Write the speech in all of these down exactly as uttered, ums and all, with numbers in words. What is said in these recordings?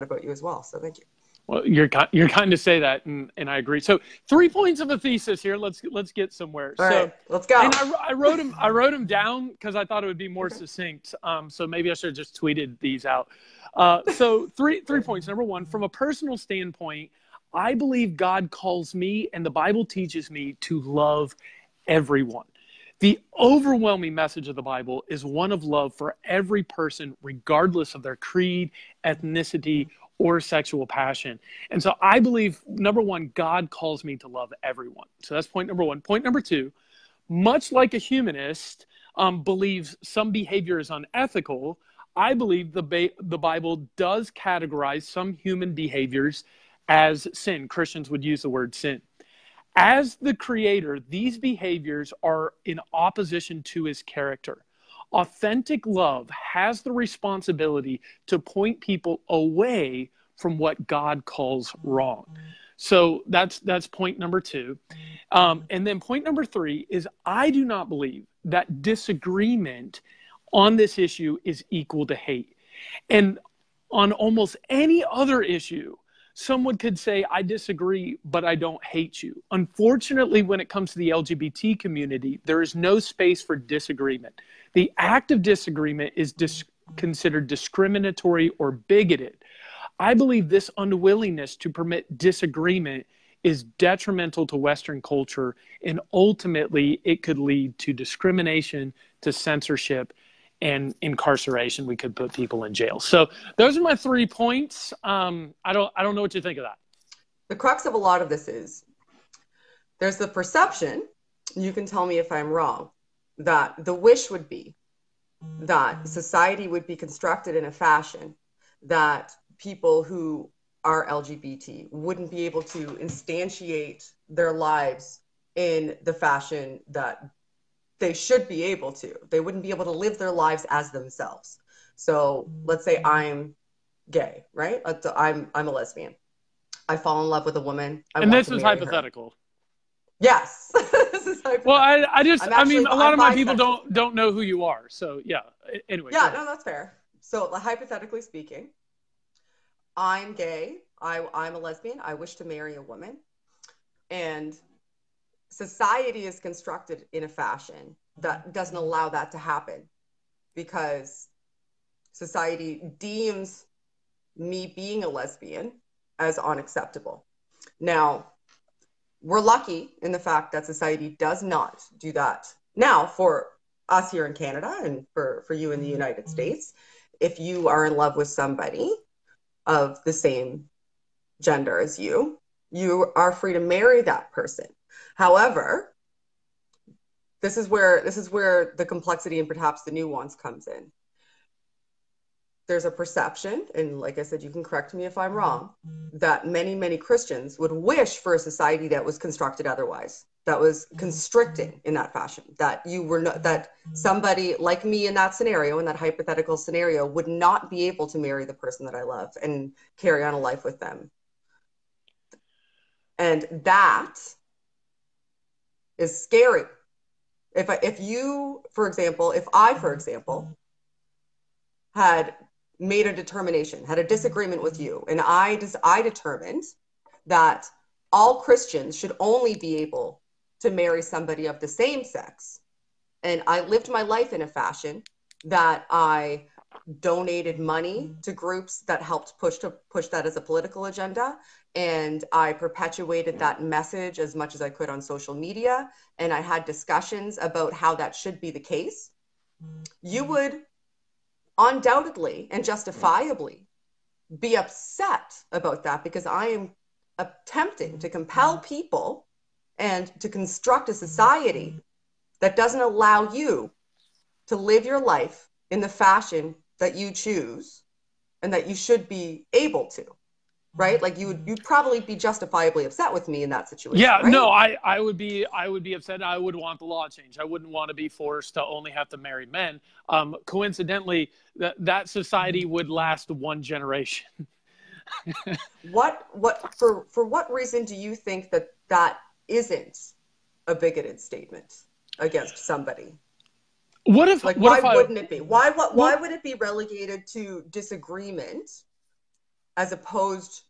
about you as well. So thank you. Well, you're you're kind to say that, and, and I agree. So three points of a thesis here. Let's let's get somewhere. All so right, let's go. And I, I wrote them. I wrote them down because I thought it would be more succinct. Um, so maybe I should have just tweeted these out. Uh, so three three points. Number one, from a personal standpoint, I believe God calls me, and the Bible teaches me to love everyone. The overwhelming message of the Bible is one of love for every person, regardless of their creed, ethnicity, or sexual passion. And so I believe, number one, God calls me to love everyone. So that's point number one. Point number two, much like a humanist um, believes some behavior is unethical, I believe the, ba the Bible does categorize some human behaviors as sin. Christians would use the word sin. As the creator, these behaviors are in opposition to his character. Authentic love has the responsibility to point people away from what God calls wrong. So that's, that's point number two. Um, and then point number three is I do not believe that disagreement on this issue is equal to hate. And on almost any other issue, someone could say, I disagree, but I don't hate you. Unfortunately, when it comes to the L G B T community, there is no space for disagreement. The act of disagreement is dis- considered discriminatory or bigoted. I believe this unwillingness to permit disagreement is detrimental to Western culture, and ultimately it could lead to discrimination, to censorship, and incarceration. We could put people in jail. So those are my three points. Um, I don't, I don't know what you think of that. The crux of a lot of this is there's the perception, you can tell me if I'm wrong, that the wish would be that society would be constructed in a fashion that people who are L G B T wouldn't be able to instantiate their lives in the fashion that they should be able to. They wouldn't be able to live their lives as themselves. So let's say I'm gay, right? I'm, I'm a lesbian. I fall in love with a woman. I and this is hypothetical. Her. Yes. This is hypothetical. Well, I, I just, actually, I mean, a lot I'm of my bisexual. people don't, don't know who you are. So yeah, anyway. Yeah, no, that's fair. So hypothetically speaking, I'm gay. I, I'm a lesbian. I wish to marry a woman. And society is constructed in a fashion that doesn't allow that to happen because society deems me being a lesbian as unacceptable. Now, we're lucky in the fact that society does not do that. Now, for us here in Canada and for, for you in the United States, if you are in love with somebody of the same gender as you, you are free to marry that person. However, this is where this is where the complexity and perhaps the nuance comes in. There's a perception, and like I said, you can correct me if I'm wrong, that many, many Christians would wish for a society that was constructed otherwise, that was constricting in that fashion, that you were not, that somebody like me in that scenario, in that hypothetical scenario, would not be able to marry the person that I love and carry on a life with them. And that is scary. If I, if you, for example, if I, for example, had made a determination, had a disagreement with you, and I, des I determined that all Christians should only be able to marry somebody of the same sex, and I lived my life in a fashion that I donated money to groups that helped push to push that as a political agenda, and I perpetuated that message as much as I could on social media, and I had discussions about how that should be the case, you would undoubtedly and justifiably be upset about that because I am attempting to compel people and to construct a society that doesn't allow you to live your life in the fashion that you choose and that you should be able to, right? Like you would, you'd probably be justifiably upset with me in that situation. Yeah, right? no, I, I would be, I would be upset. I would want the law changed. I wouldn't want to be forced to only have to marry men. Um, coincidentally, that, that society would last one generation. what, what, for, for what reason do you think that that isn't a bigoted statement against somebody? What if, like, what why if I, wouldn't it be? Why, what, why what, would it be relegated to disagreement as opposed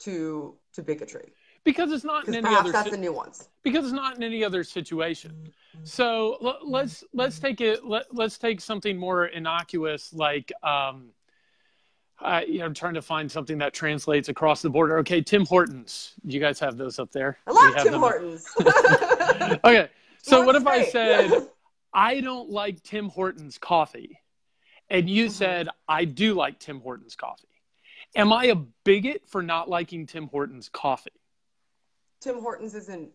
to to bigotry. Because it's not in any other. That's the nuance. Because it's not in any other situation. So l let's let's take it. Let, let's take something more innocuous, like um, I, you know, I'm trying to find something that translates across the border. Okay, Tim Hortons. You guys have those up there. I love Tim Hortons. Okay, so what if I said I don't like Tim Hortons coffee, and you mm-hmm. said I do like Tim Hortons coffee? Am I a bigot for not liking Tim Hortons coffee? Tim Hortons isn't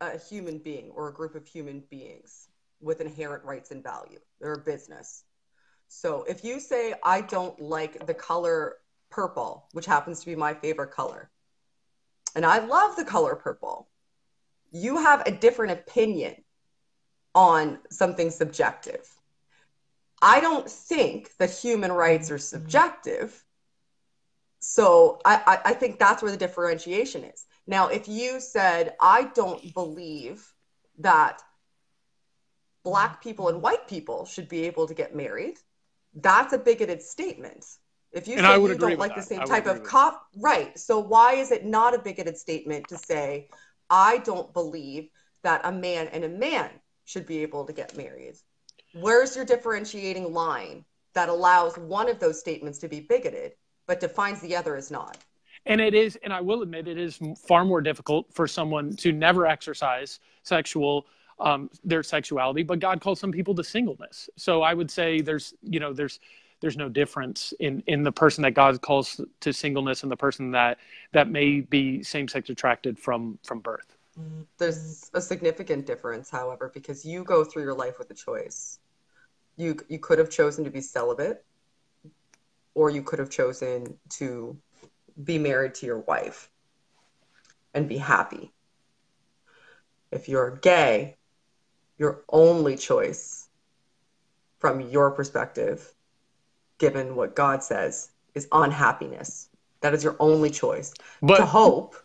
a human being or a group of human beings with inherent rights and value. They're a business. So if you say, I don't like the color purple, which happens to be my favorite color, and I love the color purple, you have a different opinion on something subjective. I don't think that human rights are subjective. So I, I think that's where the differentiation is. Now, if you said, I don't believe that Black people and white people should be able to get married, that's a bigoted statement. If you say you don't like the same type of cop, right. So why is it not a bigoted statement to say, I don't believe that a man and a man should be able to get married? Where's your differentiating line that allows one of those statements to be bigoted, but defines the other as not? And it is, and I will admit, it is far more difficult for someone to never exercise sexual, um, their sexuality, but God calls some people to singleness. So I would say there's, you know, there's, there's no difference in, in the person that God calls to singleness and the person that, that may be same-sex attracted from, from birth. There's a significant difference, however, because you go through your life with a choice. You, you could have chosen to be celibate, or you could have chosen to be married to your wife and be happy. If you're gay, your only choice from your perspective, given what God says, is unhappiness. That is your only choice. But to hope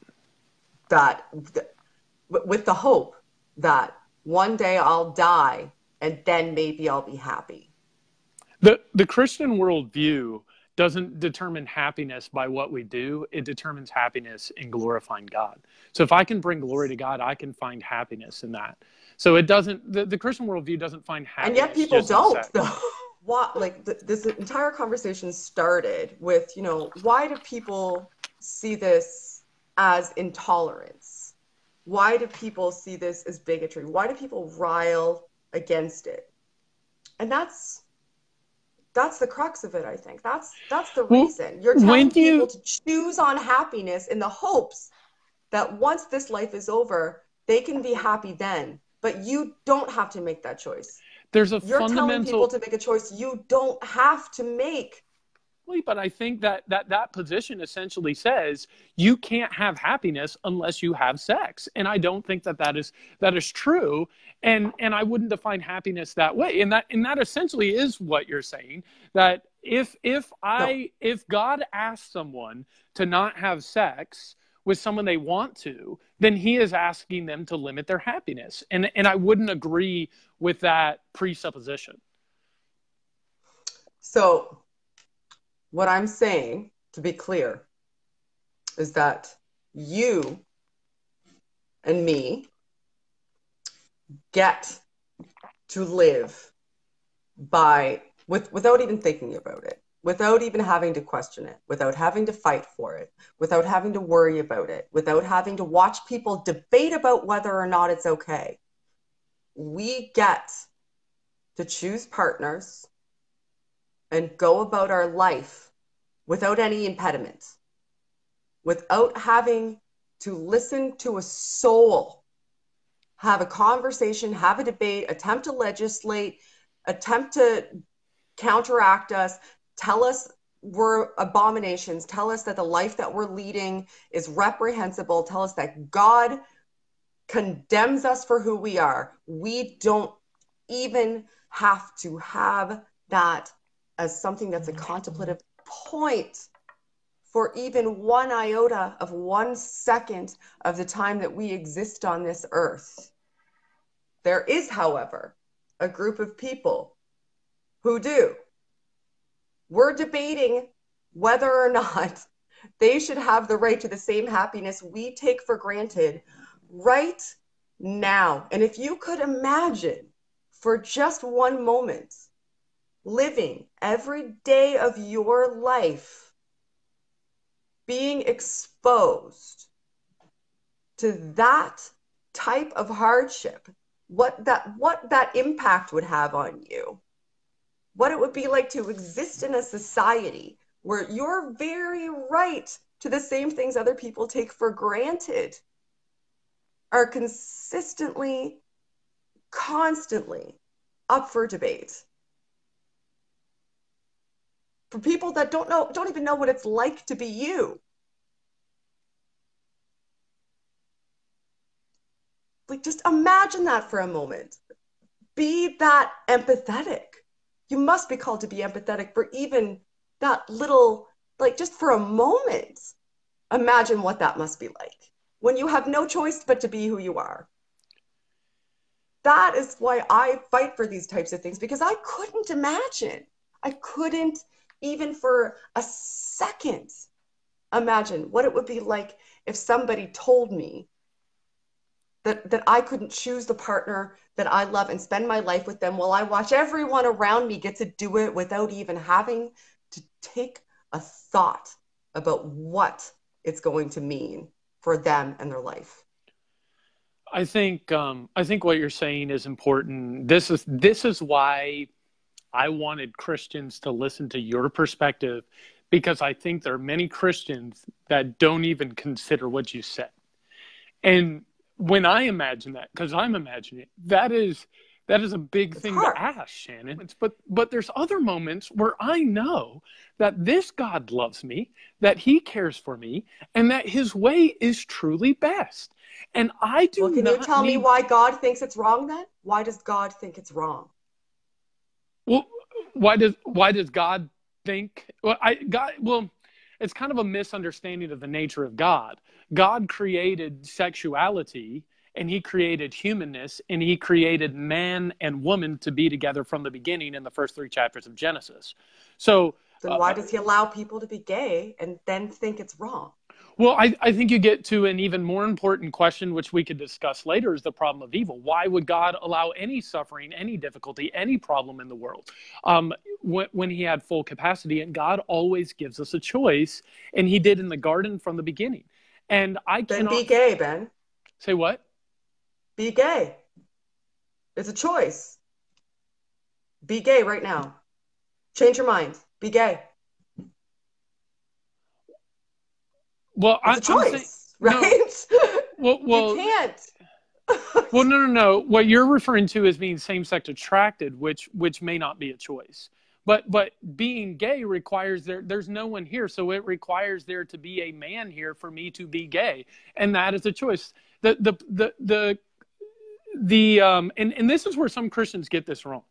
that, with the hope that one day I'll die and then maybe I'll be happy. The, the Christian worldview doesn't determine happiness by what we do. It determines happiness in glorifying God. So if I can bring glory to God, I can find happiness in that. So it doesn't, the, the Christian worldview doesn't find happiness. And yet people don't, though. Why, like th this entire conversation started with, you know, why do people see this as intolerance? Why do people see this as bigotry? Why do people rile against it? And that's, that's the crux of it, I think. That's that's the reason. You're telling people to choose on happiness in the hopes that once this life is over, they can be happy then. But you don't have to make that choice. There's a fundamental... You're telling people to make a choice you don't have to make. But I think that, that that position essentially says you can't have happiness unless you have sex. And I don't think that that is, that is true. And, and I wouldn't define happiness that way. And that, and that essentially is what you're saying, that if, if, I, no. if God asks someone to not have sex with someone they want to, then he is asking them to limit their happiness. And, and I wouldn't agree with that presupposition. So... what I'm saying, to be clear, is that you and me get to live by, with, without even thinking about it, without even having to question it, without having to fight for it, without having to worry about it, without having to watch people debate about whether or not it's okay. We get to choose partners and go about our life without any impediment, without having to listen to a soul, have a conversation, have a debate, attempt to legislate, attempt to counteract us, tell us we're abominations, tell us that the life that we're leading is reprehensible, tell us that God condemns us for who we are. We don't even have to have that as something that's a contemplative point for even one iota of one second of the time that we exist on this earth. There is, however, a group of people who do. We're debating whether or not they should have the right to the same happiness we take for granted right now. And if you could imagine for just one moment living every day of your life being exposed to that type of hardship, what that, what that impact would have on you, what it would be like to exist in a society where your very right to the same things other people take for granted are consistently, constantly up for debate. For people that don't know, don't even know what it's like to be you. Like, just imagine that for a moment. Be that empathetic. You must be called to be empathetic for even that little, like, just for a moment. Imagine what that must be like when you have no choice but to be who you are. That is why I fight for these types of things, because I couldn't imagine. I couldn't even for a second imagine what it would be like if somebody told me that, that I couldn't choose the partner that I love and spend my life with them while I watch everyone around me get to do it without even having to take a thought about what it's going to mean for them and their life. I think, um, I think what you're saying is important. This is, this is why I wanted Christians to listen to your perspective, because I think there are many Christians that don't even consider what you said. And when I imagine that, because I'm imagining it, that is, that is a big it's thing hard. to ask, Shannon. It's, but, but there's other moments where I know that this God loves me, that he cares for me, and that his way is truly best. And I do well, can not you tell need... me why God thinks it's wrong then? Why does God think it's wrong? Well, why does, why does God think, well, I, God, well, it's kind of a misunderstanding of the nature of God. God created sexuality, and he created humanness, and he created man and woman to be together from the beginning in the first three chapters of Genesis. So then why uh, does he allow people to be gay and then think it's wrong? Well, I, I think you get to an even more important question, which we could discuss later, is the problem of evil. Why would God allow any suffering, any difficulty, any problem in the world um, when, when he had full capacity? And God always gives us a choice, and he did in the garden from the beginning. And I cannot... Then be gay, Ben. Say what? Be gay. It's a choice. Be gay right now. Change your mind. Be gay. Well, it's I, a choice, I'm saying, right? No, well, well, you can't. well, no, no, no. What you're referring to is being same-sex attracted, which which may not be a choice. But but being gay requires there. There's no one here, so it requires there to be a man here for me to be gay, and that is a choice. The the the the the um. And and this is where some Christians get this wrong.